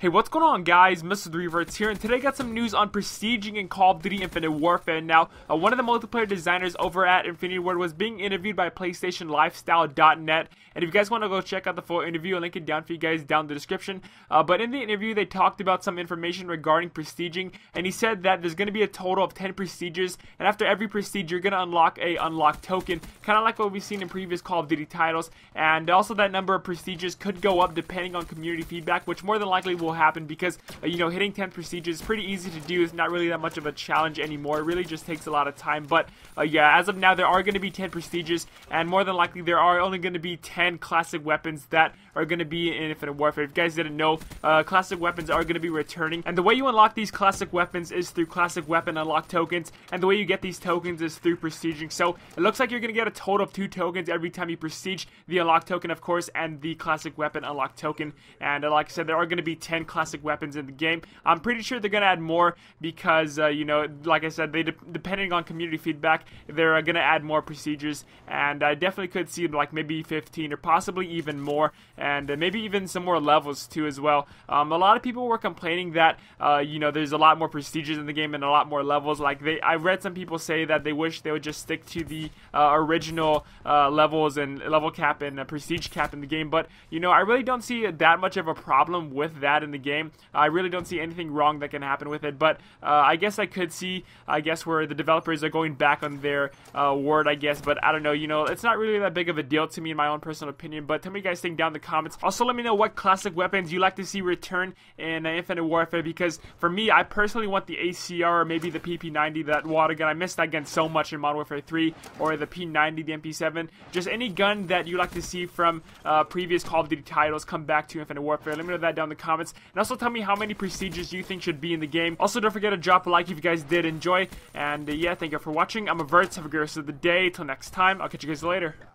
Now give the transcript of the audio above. Hey, what's going on, guys? Mr. The Reverts here, and today I got some news on prestiging in Call of Duty Infinite Warfare. Now, one of the multiplayer designers over at Infinity Ward was being interviewed by PlayStationLifestyle.net, and if you guys want to go check out the full interview, I'll link it down for you guys down in the description. But in the interview, they talked about some information regarding prestiging, and he said that there's going to be a total of 10 prestiges, and after every prestige, you're going to unlock a unlock token, kind of like what we've seen in previous Call of Duty titles, and also that number of prestiges could go up depending on community feedback, which more than likely will happen because, you know, hitting 10 prestiges is pretty easy to do. It's not really that much of a challenge anymore. It really just takes a lot of time. But, yeah, as of now, there are going to be 10 prestiges, and more than likely, there are only going to be 10 classic weapons that are going to be in Infinite Warfare. If you guys didn't know, classic weapons are going to be returning, and the way you unlock these classic weapons is through classic weapon unlock tokens, and the way you get these tokens is through prestiging. So, it looks like you're going to get a total of 2 tokens every time you prestige, the unlock token, of course, and the classic weapon unlock token. And like I said, there are going to be 10 classic weapons in the game. I'm pretty sure they're going to add more because, you know, like I said, depending on community feedback, they're going to add more procedures, and I definitely could see like maybe 15 or possibly even more, and maybe even some more levels too as well. A lot of people were complaining that, you know, there's a lot more procedures in the game and a lot more levels. Like I read some people say that they wish they would just stick to the original levels and level cap and prestige cap in the game, but, you know, I really don't see that much of a problem with that in the game. I really don't see anything wrong that can happen with it, but I guess I could see, where the developers are going back on their word, but I don't know, you know, it's not really that big of a deal to me in my own personal opinion, but tell me you guys think down in the comments. Also, let me know what classic weapons you like to see return in Infinite Warfare, because for me, I personally want the ACR or maybe the PP90, that water gun. I missed that gun so much in Modern Warfare 3, or the P90, the MP7, just any gun that you like to see from previous Call of Duty titles come back to Infinite Warfare. Let me know that down in the comments, and also tell me how many procedures you think should be in the game. Also, don't forget to drop a like if you guys did enjoy, and yeah, thank you for watching. I'm Averts, have a great rest of the day. Till next time, I'll catch you guys later.